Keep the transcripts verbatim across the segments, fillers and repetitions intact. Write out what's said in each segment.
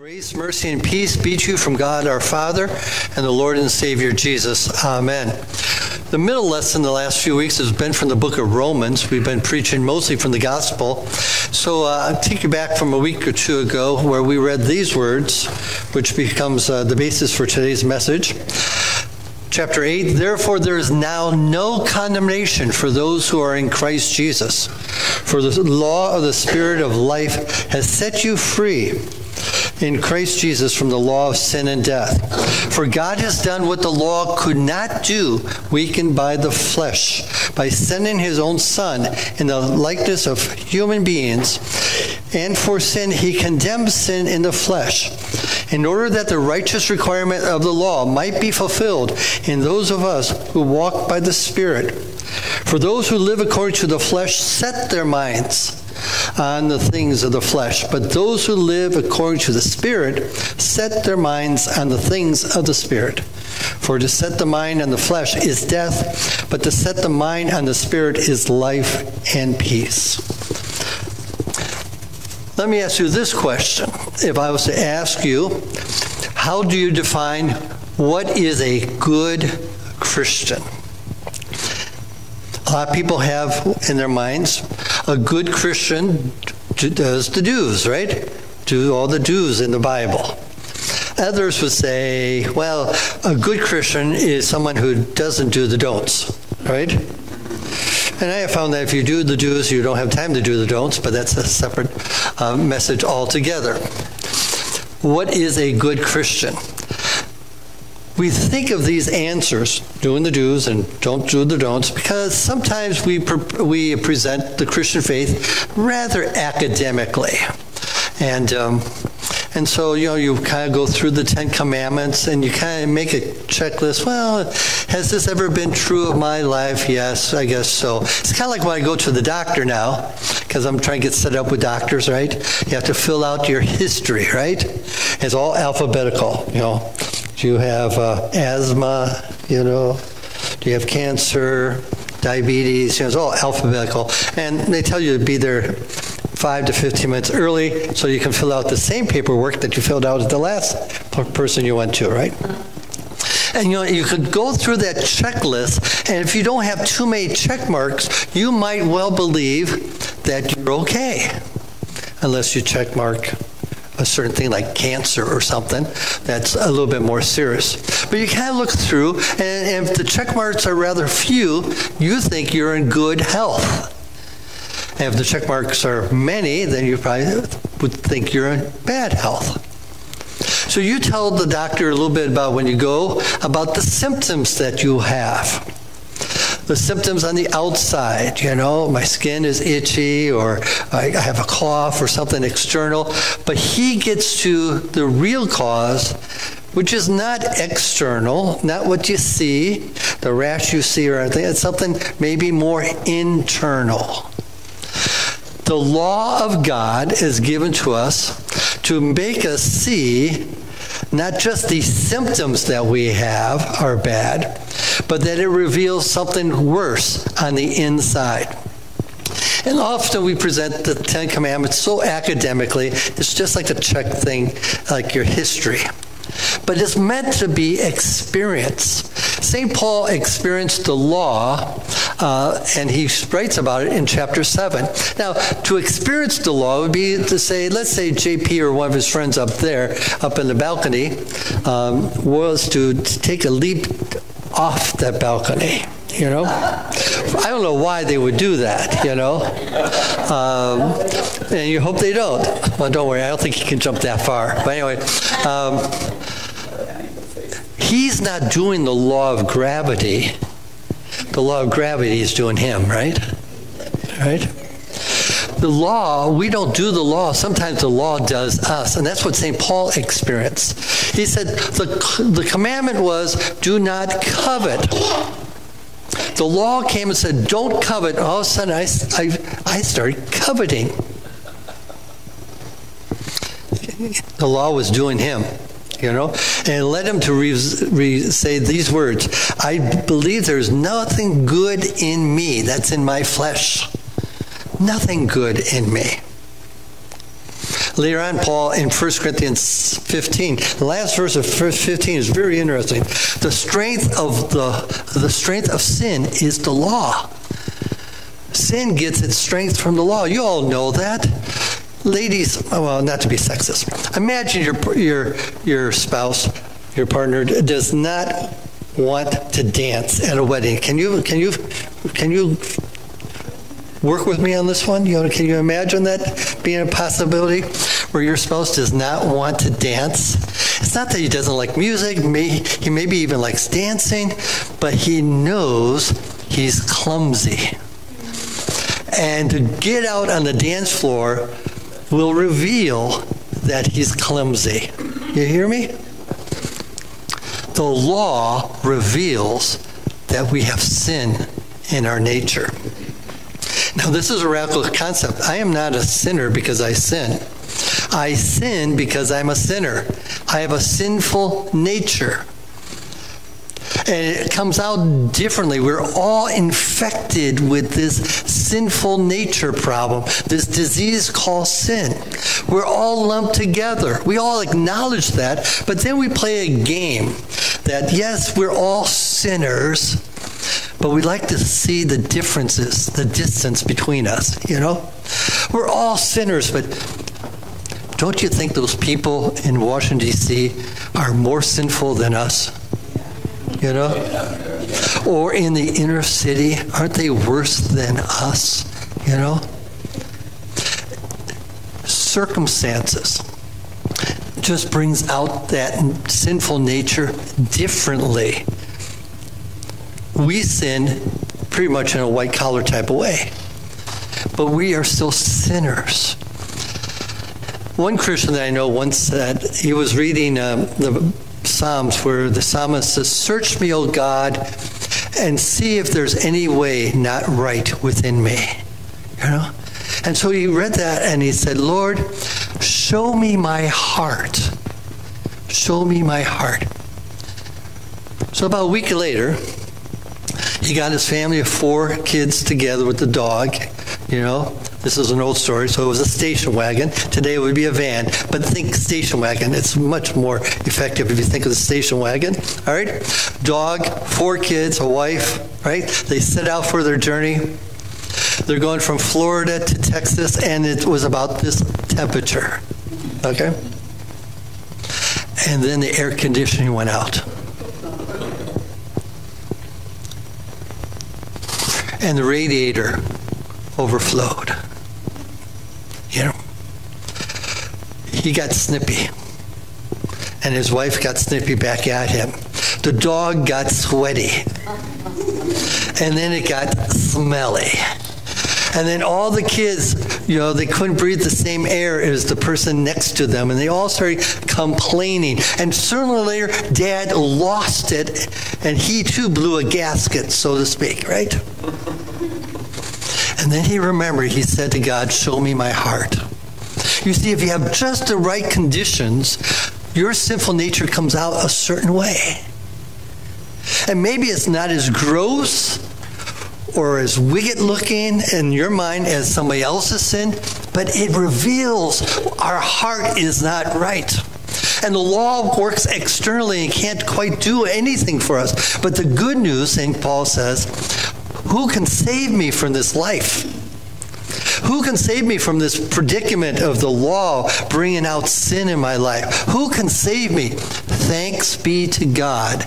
Grace, mercy, and peace be to you from God our Father and the Lord and Savior Jesus. Amen. The middle lesson the last few weeks has been from the book of Romans. We've been preaching mostly from the gospel. So uh, I'll take you back from a week or two ago where we read these words, which becomes uh, the basis for today's message. Chapter eight, therefore there is now no condemnation for those who are in Christ Jesus. For the law of the Spirit of life has set you free in Christ Jesus from the law of sin and death. For God has done what the law could not do, weakened by the flesh, by sending his own Son in the likeness of human beings. And for sin, he condemned sin in the flesh, in order that the righteous requirement of the law might be fulfilled in those of us who walk by the Spirit. For those who live according to the flesh set their minds on the things of the flesh, but those who live according to the Spirit set their minds on the things of the Spirit. For to set the mind on the flesh is death, but to set the mind on the Spirit is life and peace. Let me ask you this question. If I was to ask you, how do you define what is a good Christian? A lot of people have in their minds, a good Christian does the do's, right? Do all the do's in the Bible. Others would say, well, a good Christian is someone who doesn't do the don'ts, right? And I have found that if you do the do's, you don't have time to do the don'ts, but that's a separate uh, message altogether. What is a good Christian? We think of these answers, doing the do's and don't do the don'ts, because sometimes we, pre we present the Christian faith rather academically. And, um, and so, you know, you kind of go through the Ten Commandments and you kind of make a checklist. Well, has this ever been true of my life? Yes, I guess so. It's kind of like when I go to the doctor now, because I'm trying to get set up with doctors, right? You have to fill out your history, right? It's all alphabetical, you know. Do you have uh, asthma, you know? Do you have cancer, diabetes? You know, it's all alphabetical. And they tell you to be there five to fifteen minutes early so you can fill out the same paperwork that you filled out at the last person you went to, right? And you know, you could go through that checklist, and if you don't have too many check marks, you might well believe that you're okay, unless you check mark a certain thing like cancer or something that's a little bit more serious. But you kind of look through, and, and if the check marks are rather few, you think you're in good health. And if the check marks are many, then you probably would think you're in bad health. So you tell the doctor a little bit about when you go, about the symptoms that you have. The symptoms on the outside, you know, my skin is itchy or I have a cough or something external. But he gets to the real cause, which is not external, not what you see, the rash you see or anything. It's something maybe more internal. The law of God is given to us to make us see not just the symptoms that we have are bad, but that it reveals something worse on the inside. And often we present the Ten Commandments so academically, it's just like a check thing, like your history. But it's meant to be experience. Saint Paul experienced the law, uh, and he writes about it in chapter seven. Now, to experience the law would be to say, let's say J P or one of his friends up there, up in the balcony, um, was to take a leap off that balcony, you know? I don't know why they would do that, you know? Um, and you hope they don't. Well, don't worry, I don't think he can jump that far. But anyway, um, he's not doing the law of gravity. The law of gravity is doing him, right? Right? The law, we don't do the law. Sometimes the law does us. And that's what Saint Paul experienced. He said the, the commandment was, do not covet. The law came and said, don't covet. All of a sudden, I, I, I started coveting. The law was doing him, you know, and led him to re, re, say these words, I believe there's nothing good in me that's in my flesh. Nothing good in me. Later on, Paul in First Corinthians fifteen, the last verse of First fifteen is very interesting. The strength of the the strength of sin is the law. Sin gets its strength from the law. You all know that. Ladies, well, not to be sexist, imagine your your your spouse, your partner does not want to dance at a wedding. Can you can you can you work with me on this one? You know, can you imagine that being a possibility where your spouse does not want to dance? It's not that he doesn't like music. May, he maybe even likes dancing, but he knows he's clumsy. And to get out on the dance floor will reveal that he's clumsy. You hear me? The law reveals that we have sin in our nature. Now, this is a radical concept. I am not a sinner because I sin. I sin because I'm a sinner. I have a sinful nature. And it comes out differently. We're all infected with this sinful nature problem, this disease called sin. We're all lumped together. We all acknowledge that, but then we play a game that, yes, we're all sinners, but we like to see the differences, the distance between us, you know? We're all sinners, but don't you think those people in Washington, D C are more sinful than us? You know? Or in the inner city, aren't they worse than us? You know? Circumstances just brings out that sinful nature differently. We sin pretty much in a white-collar type of way, but we are still sinners. One Christian that I know once said, he was reading um, the Psalms where the psalmist says, "Search me, O God, and see if there's any way not right within me." You know? And so he read that and he said, "Lord, show me my heart. Show me my heart." So about a week later, he got his family of four kids together with the dog, you know. This is an old story, so it was a station wagon. Today it would be a van, but think station wagon. It's much more effective if you think of the station wagon, all right? Dog, four kids, a wife, right? They set out for their journey. They're going from Florida to Texas, and it was about this temperature, okay? And then the air conditioning went out. And the radiator overflowed. You know, he got snippy, and his wife got snippy back at him. The dog got sweaty, and then it got smelly. And then all the kids, you know, they couldn't breathe the same air as the person next to them, and they all started complaining. And sooner or later, Dad lost it, and he too blew a gasket, so to speak, right? And then he remembered, he said to God, "Show me my heart." You see, if you have just the right conditions, your sinful nature comes out a certain way. And maybe it's not as gross or as wicked looking in your mind as somebody else's sin, but it reveals our heart is not right. And the law works externally and can't quite do anything for us. But the good news, Saint Paul says, who can save me from this life? Who can save me from this predicament of the law bringing out sin in my life? Who can save me? Thanks be to God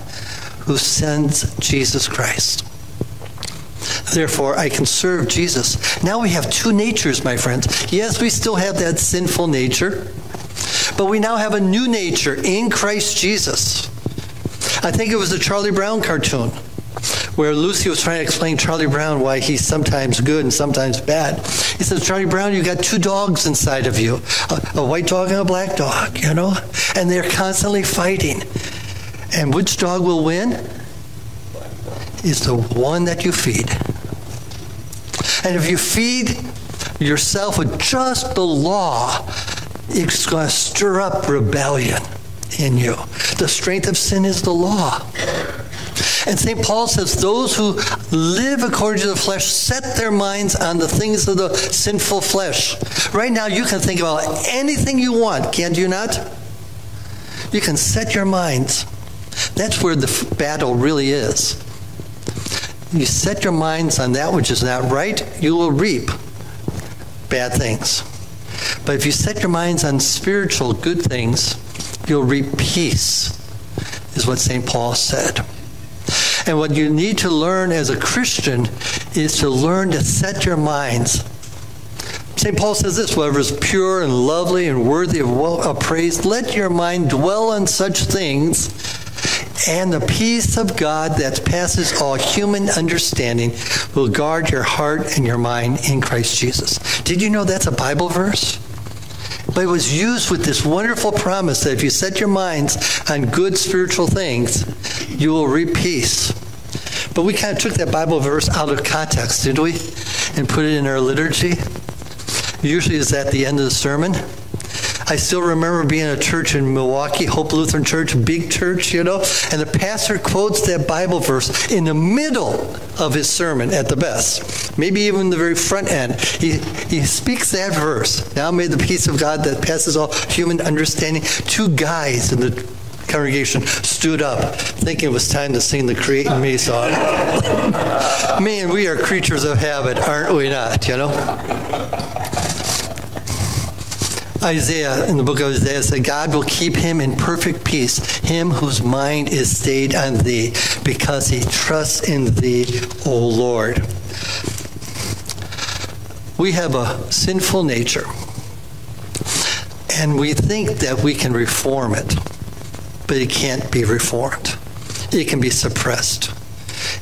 who sends Jesus Christ. Therefore, I can serve Jesus. Now we have two natures, my friends. Yes, we still have that sinful nature, but we now have a new nature in Christ Jesus. I think it was a Charlie Brown cartoon where Lucy was trying to explain Charlie Brown why he's sometimes good and sometimes bad. He says, "Charlie Brown, you got two dogs inside of you, a, a white dog and a black dog, you know, and they're constantly fighting. And which dog will win? Is the one that you feed. And if you feed yourself with just the law, it's going to stir up rebellion in you. The strength of sin is the law. And Saint Paul says those who live according to the flesh set their minds on the things of the sinful flesh. Right now you can think about anything you want, can't you not? You can set your minds. That's where the battle really is. You set your minds on that which is not right, you will reap bad things. But if you set your minds on spiritual good things, you'll reap peace, is what Saint Paul said. And what you need to learn as a Christian is to learn to set your minds. Saint Paul says this, whatever is pure and lovely and worthy of well praise, let your mind dwell on such things, and the peace of God that passes all human understanding will guard your heart and your mind in Christ Jesus. Did you know that's a Bible verse? But it was used with this wonderful promise that if you set your minds on good spiritual things, you will reap peace. But we kind of took that Bible verse out of context, didn't we? And put it in our liturgy. Usually it's at the end of the sermon. I still remember being at a church in Milwaukee, Hope Lutheran Church, big church, you know, and the pastor quotes that Bible verse in the middle of his sermon at the best, maybe even the very front end. He, he speaks that verse. Now may the peace of God that passes all human understanding. Two guys in the congregation stood up, thinking it was time to sing the Create in Me song. Man, we are creatures of habit, aren't we not, you know? Isaiah, in the book of Isaiah, said, God will keep him in perfect peace, him whose mind is stayed on thee, because he trusts in thee, O Lord. We have a sinful nature, and we think that we can reform it, but it can't be reformed. It can be suppressed.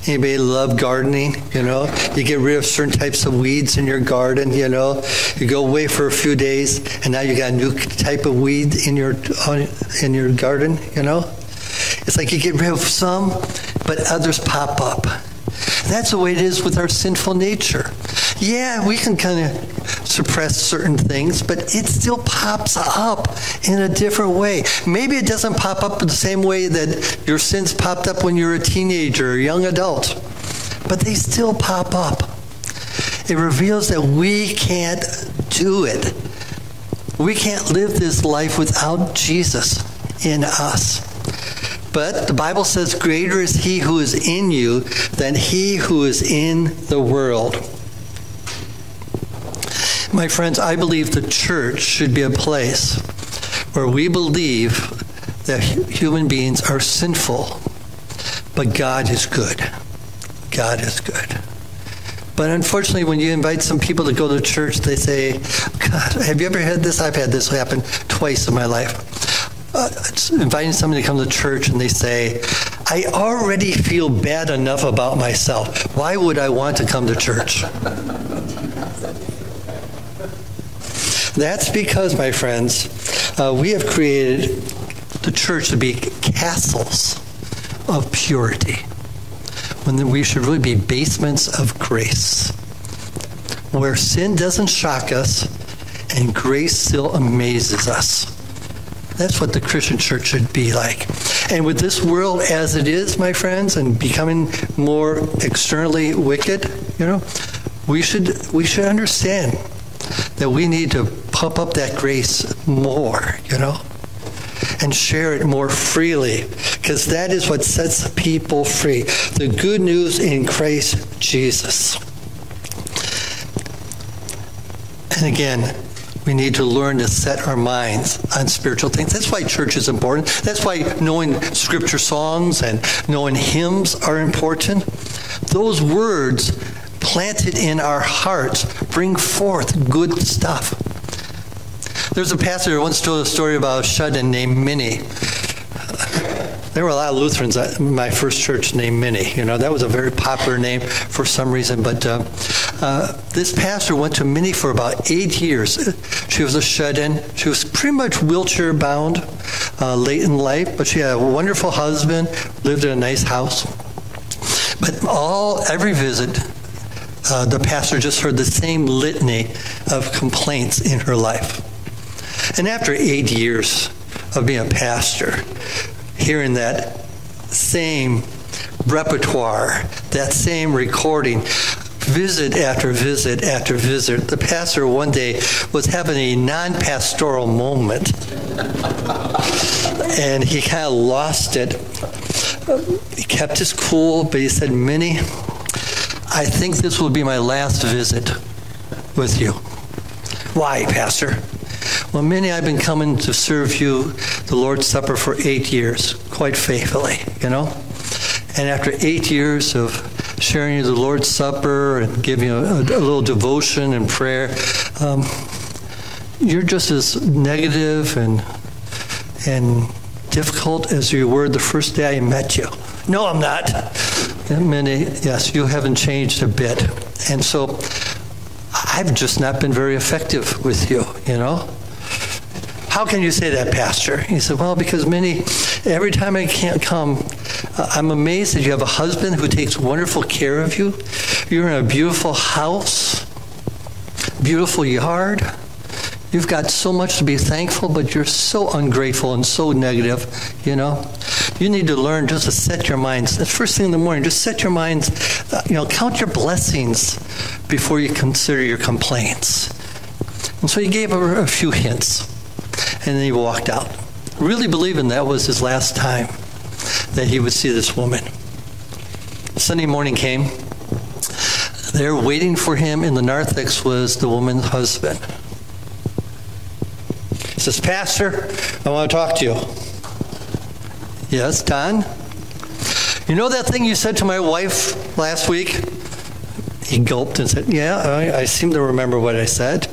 Anybody love gardening, you know? You get rid of certain types of weeds in your garden, you know? You go away for a few days, and now you got a new type of weed in your, in your garden, you know? It's like you get rid of some, but others pop up. That's the way it is with our sinful nature. Yeah, we can kind of suppress certain things, but it still pops up in a different way. Maybe it doesn't pop up the same way that your sins popped up when you were a teenager or a young adult, but they still pop up. It reveals that we can't do it. We can't live this life without Jesus in us. But the Bible says, greater is he who is in you than he who is in the world. My friends, I believe the church should be a place where we believe that human beings are sinful, but God is good. God is good. But unfortunately, when you invite some people to go to church, they say, God, have you ever had this? I've had this happen twice in my life. Uh, inviting somebody to come to church and they say, I already feel bad enough about myself. Why would I want to come to church? That's because, my friends, uh, we have created the church to be castles of purity, when we should really be basements of grace, where sin doesn't shock us and grace still amazes us. That's what the Christian church should be like. And with this world as it is, my friends, and becoming more externally wicked, you know, we should, we should understand that we need to pump up that grace more, you know, and share it more freely, because that is what sets people free. The good news in Christ Jesus. And again, we need to learn to set our minds on spiritual things. That's why church is important. That's why knowing scripture songs and knowing hymns are important. Those words planted in our hearts bring forth good stuff. There's a pastor who once told a story about a shut-in named Minnie. There were a lot of Lutherans at my first church named Minnie. You know, that was a very popular name for some reason. But uh, uh, this pastor went to Minnie for about eight years. She was a shut-in. She was pretty much wheelchair-bound uh, late in life, but she had a wonderful husband, lived in a nice house. But all every visit, uh, the pastor just heard the same litany of complaints in her life. And after eight years of being a pastor, hearing that same repertoire, that same recording, visit after visit after visit. The pastor one day was having a non-pastoral moment, and he kind of lost it. He kept his cool, but he said, "Minnie, I think this will be my last visit with you." "Why, Pastor?" "Well, Minnie, I've been coming to serve you the Lord's Supper for eight years, quite faithfully, you know? And after eight years of sharing you the Lord's Supper and giving you a, a little devotion and prayer, um, you're just as negative and and difficult as you were the first day I met you." "No, I'm not." And Minnie, yes, you haven't changed a bit. And so I've just not been very effective with you, you know? "How can you say that, Pastor?" He said, "Well, because Minnie, every time I can't come, uh, I'm amazed that you have a husband who takes wonderful care of you. You're in a beautiful house, beautiful yard. You've got so much to be thankful, but you're so ungrateful and so negative, you know? You need to learn just to set your minds, the first thing in the morning, just set your minds, uh, you know, count your blessings before you consider your complaints." And so he gave her a few hints. And then he walked out, really believing that was his last time that he would see this woman. Sunday morning came. There waiting for him in the narthex was the woman's husband. He says, "Pastor, I want to talk to you." "Yes, Don?" "You know that thing you said to my wife last week?" He gulped and said, "Yeah, I, I seem to remember what I said.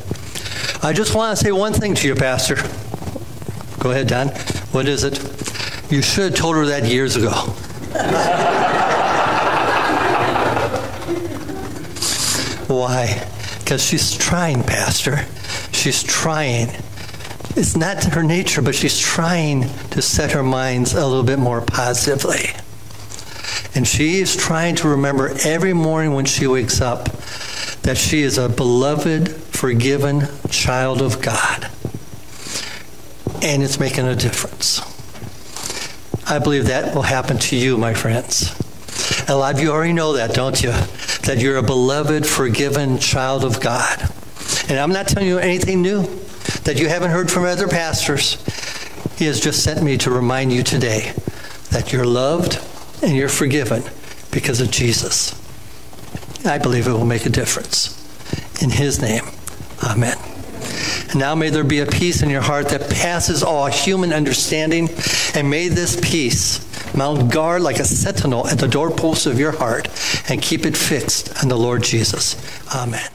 I just want to say one thing to you, Pastor." "Go ahead, Don." "What is it?" "You should have told her that years ago." Why? Because she's trying, Pastor. She's trying. It's not her nature, but she's trying to set her minds a little bit more positively. And she is trying to remember every morning when she wakes up that she is a beloved, forgiven child of God. And it's making a difference. I believe that will happen to you, my friends. A lot of you already know that, don't you? That you're a beloved, forgiven child of God. And I'm not telling you anything new that you haven't heard from other pastors. He has just sent me to remind you today that you're loved and you're forgiven because of Jesus. I believe it will make a difference. In his name, amen. And now may there be a peace in your heart that passes all human understanding, and may this peace mount guard like a sentinel at the doorposts of your heart, and keep it fixed on the Lord Jesus. Amen.